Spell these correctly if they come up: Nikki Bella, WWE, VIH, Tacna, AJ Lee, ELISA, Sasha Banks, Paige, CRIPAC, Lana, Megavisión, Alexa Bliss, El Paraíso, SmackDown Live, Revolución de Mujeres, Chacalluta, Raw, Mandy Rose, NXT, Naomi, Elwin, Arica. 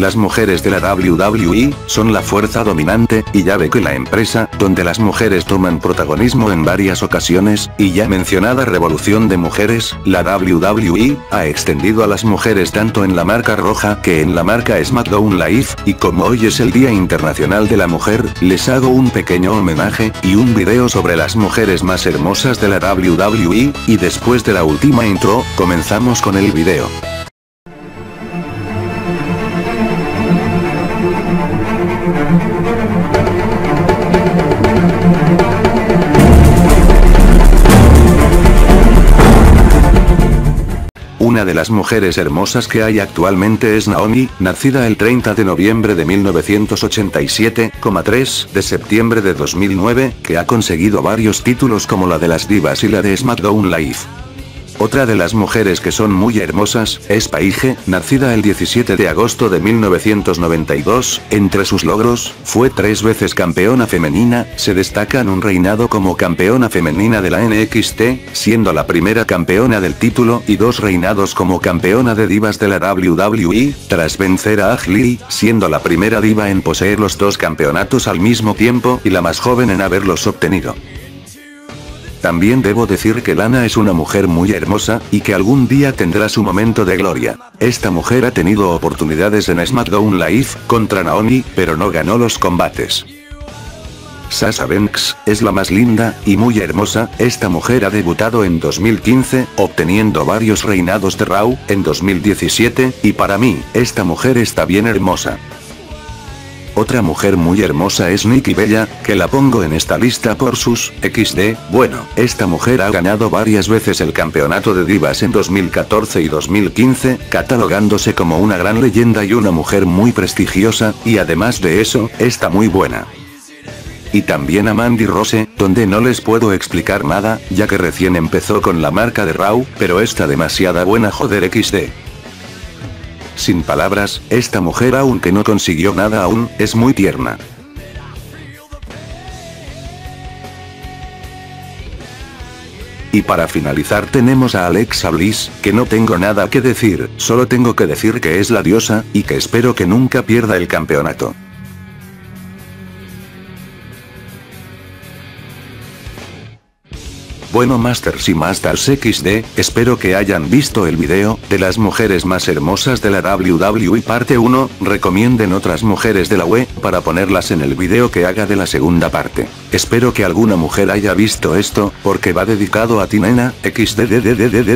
Las mujeres de la WWE son la fuerza dominante, y ya ve que la empresa, donde las mujeres toman protagonismo en varias ocasiones, y ya mencionada Revolución de Mujeres, la WWE ha extendido a las mujeres tanto en la marca roja que en la marca SmackDown Live, y como hoy es el Día Internacional de la Mujer, les hago un pequeño homenaje, y un video sobre las mujeres más hermosas de la WWE, y después de la última intro, comenzamos con el video. Una de las mujeres hermosas que hay actualmente es Naomi, nacida el 30 de noviembre de 1987, 3 de septiembre de 2009, que ha conseguido varios títulos como la de las Divas y la de SmackDown Live. Otra de las mujeres que son muy hermosas es Paige, nacida el 17 de agosto de 1992, entre sus logros, fue 3 veces campeona femenina, se destaca en un reinado como campeona femenina de la NXT, siendo la primera campeona del título y 2 reinados como campeona de divas de la WWE, tras vencer a AJ Lee, siendo la primera diva en poseer los 2 campeonatos al mismo tiempo y la más joven en haberlos obtenido. También debo decir que Lana es una mujer muy hermosa, y que algún día tendrá su momento de gloria. Esta mujer ha tenido oportunidades en SmackDown Live, contra Naomi, pero no ganó los combates. Sasha Banks es la más linda, y muy hermosa, esta mujer ha debutado en 2015, obteniendo varios reinados de Raw, en 2017, y para mí, esta mujer está bien hermosa. Otra mujer muy hermosa es Nikki Bella, que la pongo en esta lista por sus XD, bueno, esta mujer ha ganado varias veces el campeonato de divas en 2014 y 2015, catalogándose como una gran leyenda y una mujer muy prestigiosa, y además de eso, está muy buena. Y también a Mandy Rose, donde no les puedo explicar nada, ya que recién empezó con la marca de Raw, pero está demasiada buena joder XD. Sin palabras, esta mujer aunque no consiguió nada aún, es muy tierna. Y para finalizar tenemos a Alexa Bliss, que no tengo nada que decir, solo tengo que decir que es la diosa, y que espero que nunca pierda el campeonato. Bueno Masters y Masters XD, espero que hayan visto el video, de las mujeres más hermosas de la WWE parte 1, recomienden otras mujeres de la web, para ponerlas en el video que haga de la segunda parte. Espero que alguna mujer haya visto esto, porque va dedicado a ti nena, XD.